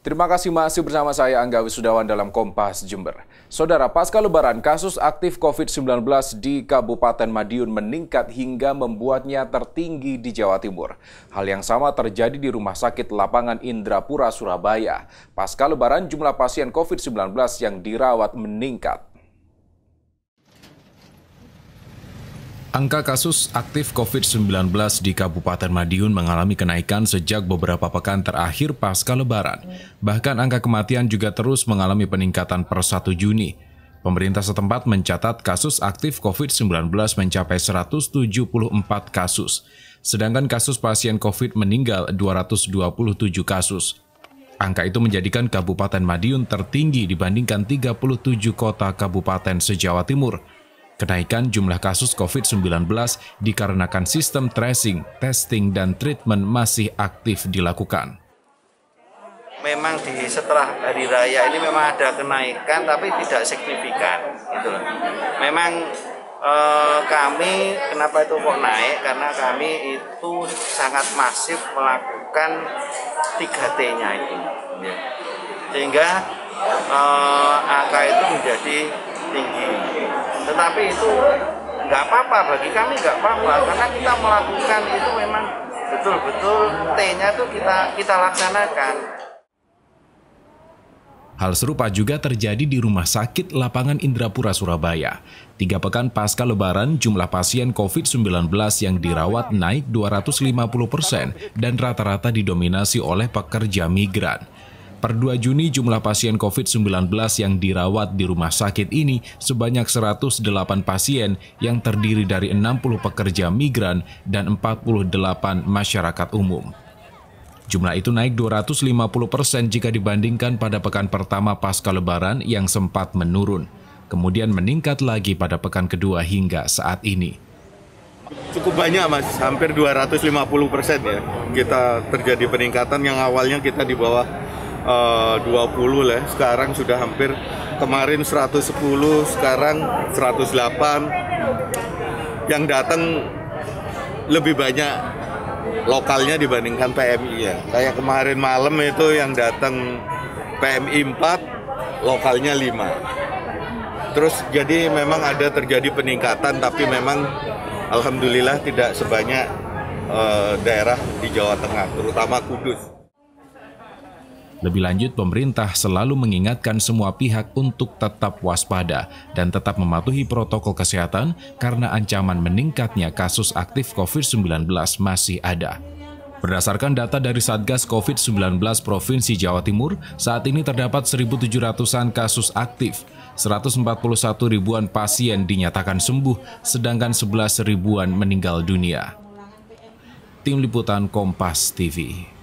Terima kasih masih bersama saya Angga Wisudawan dalam Kompas Jember. Saudara, pasca lebaran kasus aktif COVID-19 di Kabupaten Madiun meningkat hingga membuatnya tertinggi di Jawa Timur. Hal yang sama terjadi di Rumah Sakit Lapangan Indrapura, Surabaya. Pasca lebaran jumlah pasien COVID-19 yang dirawat meningkat. Angka kasus aktif COVID-19 di Kabupaten Madiun mengalami kenaikan sejak beberapa pekan terakhir pasca lebaran. Bahkan angka kematian juga terus mengalami peningkatan per 1 Juni. Pemerintah setempat mencatat kasus aktif COVID-19 mencapai 174 kasus, sedangkan kasus pasien COVID meninggal 227 kasus. Angka itu menjadikan Kabupaten Madiun tertinggi dibandingkan 37 kota kabupaten se-Jawa Timur. Kenaikan jumlah kasus COVID-19 dikarenakan sistem tracing, testing, dan treatment masih aktif dilakukan. Memang setelah hari raya ini memang ada kenaikan, tapi tidak signifikan. Gitu loh. Memang kami, kenapa itu kok naik? Karena kami itu sangat masif melakukan 3T-nya itu. Sehingga angka itu menjadi tinggi. Tetapi itu nggak apa-apa, bagi kami nggak apa-apa, karena kita melakukan itu memang betul-betul T-nya itu kita laksanakan. Hal serupa juga terjadi di Rumah Sakit Lapangan Indrapura, Surabaya. 3 pekan pasca lebaran, jumlah pasien COVID-19 yang dirawat naik 250% dan rata-rata didominasi oleh pekerja migran. Per 2 Juni, jumlah pasien COVID-19 yang dirawat di rumah sakit ini sebanyak 108 pasien yang terdiri dari 60 pekerja migran dan 48 masyarakat umum. Jumlah itu naik 250% jika dibandingkan pada pekan pertama pasca lebaran yang sempat menurun. Kemudian meningkat lagi pada pekan kedua hingga saat ini. Cukup banyak mas, hampir 250% ya. Kita terjadi peningkatan yang awalnya kita di bawah 20 lah, sekarang sudah hampir, kemarin 110, sekarang 108. Yang datang lebih banyak lokalnya dibandingkan PMI ya. Kayak kemarin malam itu yang datang PMI 4, lokalnya 5. Terus jadi memang ada terjadi peningkatan, tapi memang alhamdulillah tidak sebanyak daerah di Jawa Tengah, terutama Kudus. Lebih lanjut, pemerintah selalu mengingatkan semua pihak untuk tetap waspada dan tetap mematuhi protokol kesehatan karena ancaman meningkatnya kasus aktif COVID-19 masih ada. Berdasarkan data dari Satgas COVID-19 Provinsi Jawa Timur, saat ini terdapat 1.700-an kasus aktif, 141.000-an pasien dinyatakan sembuh, sedangkan 11.000-an meninggal dunia. Tim Liputan Kompas TV.